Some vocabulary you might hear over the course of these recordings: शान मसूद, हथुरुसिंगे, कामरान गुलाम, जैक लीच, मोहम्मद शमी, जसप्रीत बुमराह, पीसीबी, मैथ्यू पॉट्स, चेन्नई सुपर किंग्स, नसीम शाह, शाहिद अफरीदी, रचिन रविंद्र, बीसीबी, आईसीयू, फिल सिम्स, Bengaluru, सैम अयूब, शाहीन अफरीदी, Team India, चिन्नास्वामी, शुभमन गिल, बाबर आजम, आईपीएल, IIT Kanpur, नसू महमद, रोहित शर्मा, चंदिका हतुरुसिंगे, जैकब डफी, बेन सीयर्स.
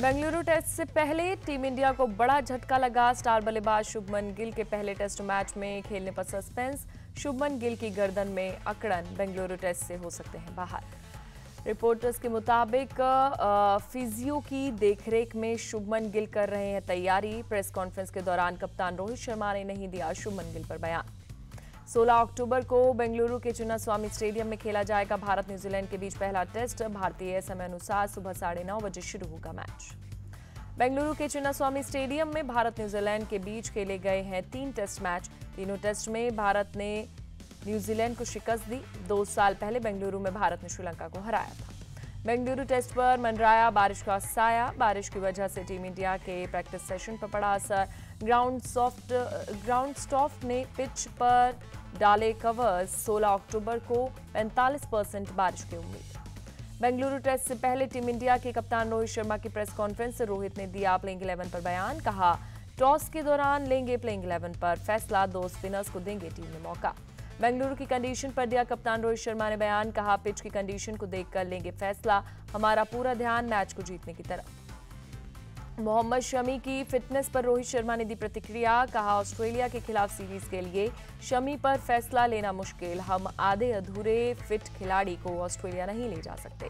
Bengaluru test से पहले team India को बड़ा झटका लगा। स्टार बल्लेबाज शुभमन गिल के पहले टेस्ट मैच में खेलने पर सस्पेंस, शुभमन गिल की गर्दन में अकड़न, बेंगलुरु टेस्ट से हो सकते हैं बाहर। रिपोर्टर्स के मुताबिक फिजियो की देखरेख में शुभमन गिल कर रहे हैं तैयारी। प्रेस कॉन्फ्रेंस के दौरान कप्तान रोहित शर्मा ने नहीं दिया शुभमन गिल पर बयान। 16 अक्टूबर को बेंगलुरु के चिन्नास्वामी स्टेडियम में खेला जाएगा भारत न्यूजीलैंड के बीच पहला टेस्ट। भारतीय समय अनुसार सुबह 9:30 बजे शुरू होगा मैच। बेंगलुरु के चिन्नास्वामी स्टेडियम में भारत न्यूजीलैंड के बीच खेले गए हैं 3 टेस्ट मैच। तीनों टेस्ट में भारत ने न्यूजीलैंड को शिकस्त दी। 2 साल पहले बेंगलुरु में भारत ने श्रीलंका को हराया था। बेंगलुरु टेस्ट पर मंडराया बारिश का साया। बारिश की वजह से टीम इंडिया के प्रैक्टिस सेशन पर पड़ा असर। ग्राउंड स्टाफ ने पिच पर डाले कवर। 16 अक्टूबर को 45% बारिश की उम्मीद। बेंगलुरु टेस्ट से पहले टीम इंडिया के कप्तान रोहित शर्मा की प्रेस कॉन्फ्रेंस से रोहित ने दिया प्लेइंग 11 पर बयान। कहा, टॉस के दौरान लेंगे प्लेइंग 11 पर फैसला, 2 स्पिनर्स को देंगे टीम में मौका। बेंगलुरु की कंडीशन पर दिया कप्तान रोहित शर्मा ने बयान। कहा, पिच की कंडीशन को देखकर लेंगे फैसला, हमारा पूरा ध्यान मैच को जीतने की तरफ। मोहम्मद शमी की फिटनेस पर रोहित शर्मा ने दी प्रतिक्रिया। कहा, ऑस्ट्रेलिया के खिलाफ सीरीज के लिए शमी पर फैसला लेना मुश्किल, हम आधे अधूरे फिट खिलाड़ी को ऑस्ट्रेलिया नहीं ले जा सकते।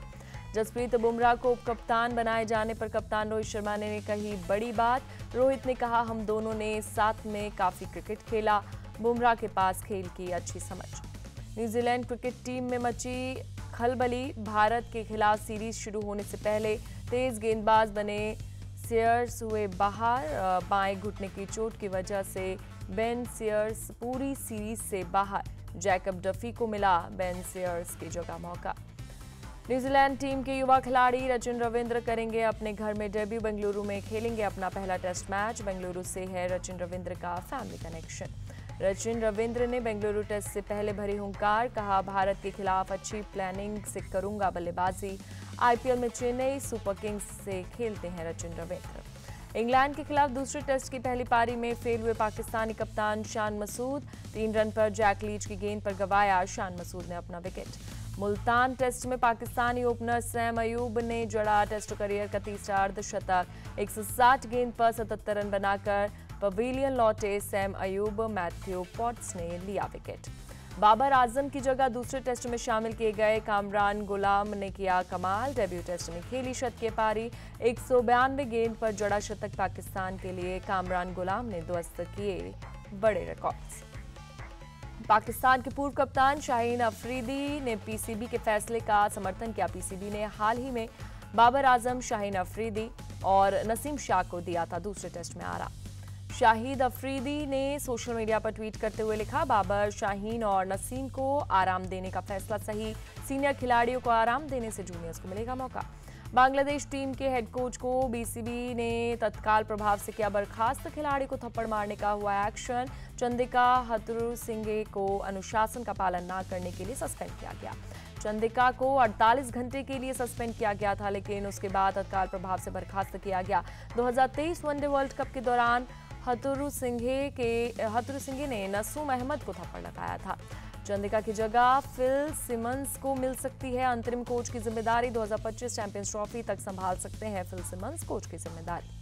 जसप्रीत बुमराह को उपकप्तान बनाए जाने पर कप्तान रोहित शर्मा ने कही बड़ी बात। रोहित ने कहा, हम दोनों ने साथ में काफी क्रिकेट खेला, बुमराह के पास खेल की अच्छी समझ। न्यूजीलैंड क्रिकेट टीम में मची खलबली। भारत के खिलाफ सीरीज शुरू होने से पहले तेज गेंदबाज बने सीयर्स हुए बाहर। बाएं घुटने की चोट की वजह से बेन सीयर्स पूरी सीरीज से बाहर। जैकब डफी को मिला बेन सीयर्स की जगह मौका। न्यूजीलैंड टीम के युवा खिलाड़ी रचिन रविंद्र करेंगे अपने घर में डेब्यू। बेंगलुरु में खेलेंगे अपना पहला टेस्ट मैच। बेंगलुरु से है रचिन रविंद्र का फैमिली कनेक्शन। रचिन रविंद्र ने बेंगलुरु टेस्ट से पहले भरी हुंकार। कहा, भारत के खिलाफ अच्छी प्लानिंग से करूंगा बल्लेबाजी। आईपीएल में चेन्नई सुपर किंग्स से खेलते हैं रचिन रविंद्र। इंग्लैंड के खिलाफ दूसरे टेस्ट की पहली पारी में फेल हुए पाकिस्तानी कप्तान शान मसूद। 3 रन पर जैक लीच की गेंद पर गंवाया शान मसूद ने अपना विकेट। मुल्तान टेस्ट में पाकिस्तानी ओपनर सैम अयूब ने जड़ा टेस्ट करियर का तीसरा अर्धशतक। 160 गेंद पर 77 रन बनाकर पवेलियन लौटे सैम अयूब। मैथ्यू पॉट्स ने लिया विकेट। बाबर आजम की जगह दूसरे टेस्ट में शामिल किए गए कामरान गुलाम ने किया कमाल। डेब्यू टेस्ट में खेली शतकीय पारी। 192 गेंद पर जड़ा शतक पाकिस्तान के लिए कामरान गुलाम ने ध्वस्त किए बड़े रिकॉर्ड्स। पाकिस्तान के पूर्व कप्तान शाहीन अफरीदी ने पीसीबी के फैसले का समर्थन किया। पीसीबी ने हाल ही में बाबर आजम, शाहीन अफरीदी और नसीम शाह को दिया था दूसरे टेस्ट में आराम। शाहिद अफरीदी ने सोशल मीडिया पर ट्वीट करते हुए लिखा, बाबर, शाहीन और नसीम को आराम देने का फैसला सही। सीनियर खिलाड़ियों को आराम देने से जूनियर्स को मिलेगा मौका। बांग्लादेश टीम के हेड कोच को बीसीबी ने तत्काल प्रभाव से किया बर्खास्त। खिलाड़ी को थप्पड़ मारने का हुआ एक्शन। चंदिका हतुरुसिंगे को अनुशासन का पालन न करने के लिए सस्पेंड किया गया। चंदिका को 48 घंटे के लिए सस्पेंड किया गया था, लेकिन उसके बाद तत्काल प्रभाव से बर्खास्त किया गया। 2023 वनडे वर्ल्ड कप के दौरान हथुरुसिंगे ने नसू महमद को थप्पड़ लगाया था। चंदिका की जगह फिल सिम्स को मिल सकती है अंतरिम कोच की जिम्मेदारी। 2025 चैंपियंस ट्रॉफी तक संभाल सकते हैं फिल सिम्स कोच की जिम्मेदारी।